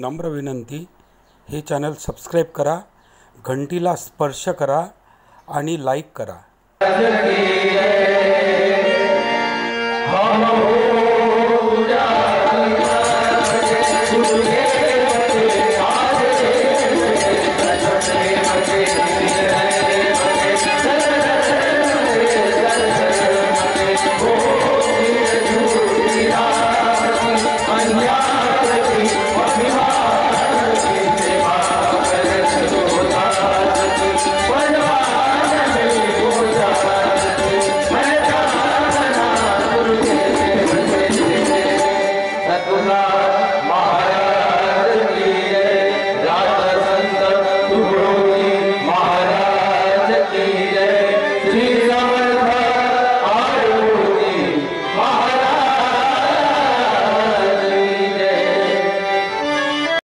नम्र विनंती, हे channel subscribe करा, घंटीला स्पर्श करा आणि लाईक करा।